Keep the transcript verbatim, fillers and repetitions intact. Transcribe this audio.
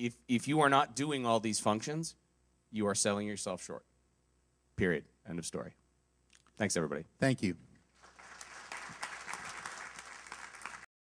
if, if you are not doing all these functions, you are selling yourself short. Period. End of story. Thanks, everybody. Thank you.